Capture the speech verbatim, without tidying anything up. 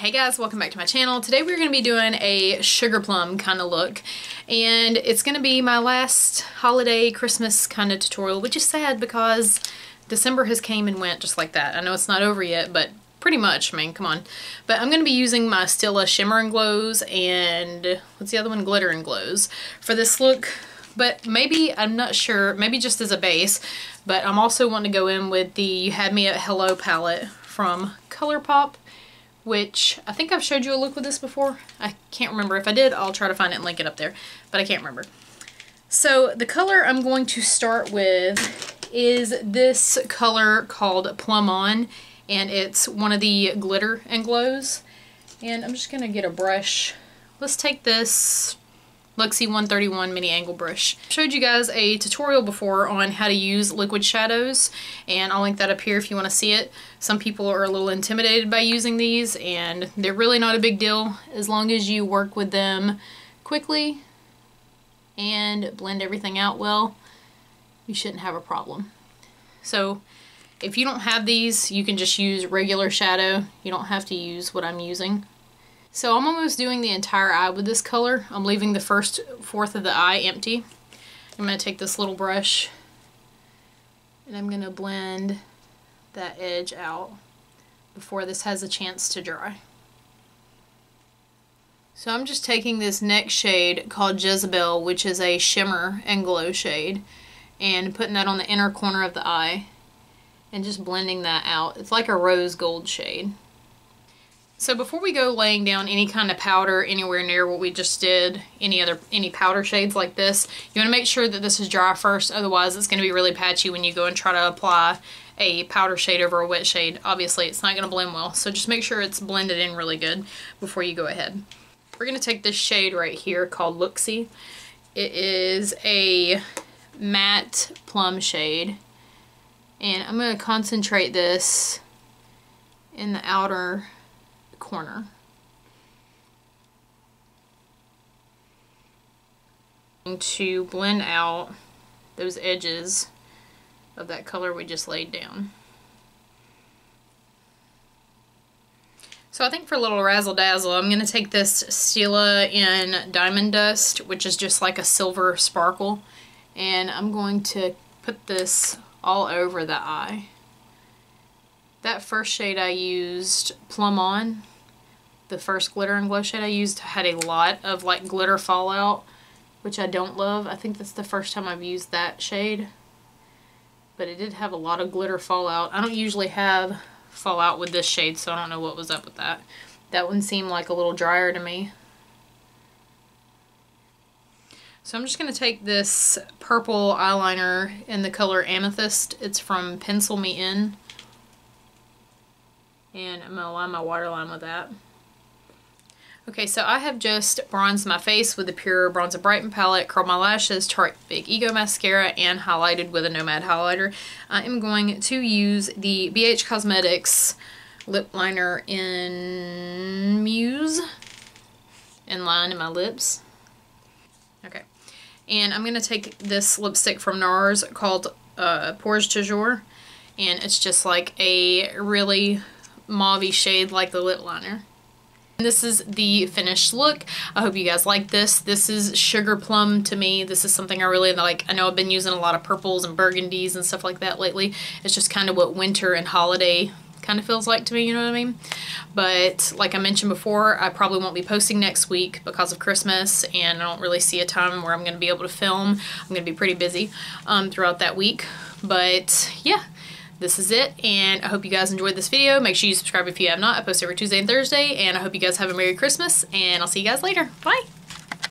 Hey guys, welcome back to my channel. Today we're going to be doing a sugar plum kind of look, and it's going to be my last holiday Christmas kind of tutorial, which is sad because December has came and went just like that. I know it's not over yet, but pretty much, I mean, come on. But I'm going to be using my Stila Shimmer and Glows and what's the other one? Glitter and Glows for this look. But maybe, I'm not sure, maybe just as a base, but I'm also wanting to go in with the You Had Me at Hello palette from ColourPop, which I think I've showed you a look with this before. I can't remember. If I did, I'll try to find it and link it up there, but I can't remember. So the color I'm going to start with is this color called Plum On, and it's one of the Glitter and Glows. And I'm just going to get a brush. Let's take this Luxie one thirty-one mini angle brush. I showed you guys a tutorial before on how to use liquid shadows, and I'll link that up here if you want to see it. Some people are a little intimidated by using these, and they're really not a big deal as long as you work with them quickly and blend everything out well. You shouldn't have a problem. So if you don't have these, you can just use regular shadow. You don't have to use what I'm using. So I'm almost doing the entire eye with this color. I'm leaving the first fourth of the eye empty. I'm going to take this little brush and I'm going to blend that edge out before this has a chance to dry. So I'm just taking this next shade called Jezebel, which is a shimmer and glow shade, and putting that on the inner corner of the eye and just blending that out. It's like a rose gold shade. So before we go laying down any kind of powder anywhere near what we just did, any other any powder shades like this, you want to make sure that this is dry first, otherwise it's going to be really patchy when you go and try to apply a powder shade over a wet shade. Obviously it's not going to blend well, so just make sure it's blended in really good before you go ahead. We're going to take this shade right here called Luxie. It is a matte plum shade, and I'm going to concentrate this in the outer corner. I'm going to blend out those edges of that color we just laid down. So I think for a little razzle dazzle, I'm going to take this Stila in Diamond Dust, which is just like a silver sparkle, and I'm going to put this all over the eye. That first shade I used, Plum On, the first glitter and glow shade I used, had a lot of like glitter fallout, which I don't love. I think that's the first time I've used that shade, but it did have a lot of glitter fallout. I don't usually have fallout with this shade, so I don't know what was up with that. That one seemed like a little drier to me. So I'm just going to take this purple eyeliner in the color Amethyst. It's from Pencil Me In. And I'm going to line my waterline with that. Okay, so I have just bronzed my face with the Pure Bronze and Brighten palette, curled my lashes, Tarte Big Ego mascara, and highlighted with a Nomad highlighter. I am going to use the B H Cosmetics lip liner in Muse and line in my lips. Okay, and I'm going to take this lipstick from NARS called uh, Pores Toujours, and it's just like a really mauvey shade like the lip liner. And this is the finished look. I hope you guys like this. This is sugar plum to me. This is something I really like. I know I've been using a lot of purples and burgundies and stuff like that lately. It's just kind of what winter and holiday kind of feels like to me, you know what I mean? But like I mentioned before, I probably won't be posting next week because of Christmas, and I don't really see a time where I'm going to be able to film. I'm going to be pretty busy um, throughout that week. But yeah. This is it, and I hope you guys enjoyed this video. Make sure you subscribe if you have not. I post every Tuesday and Thursday, and I hope you guys have a Merry Christmas, and I'll see you guys later. Bye!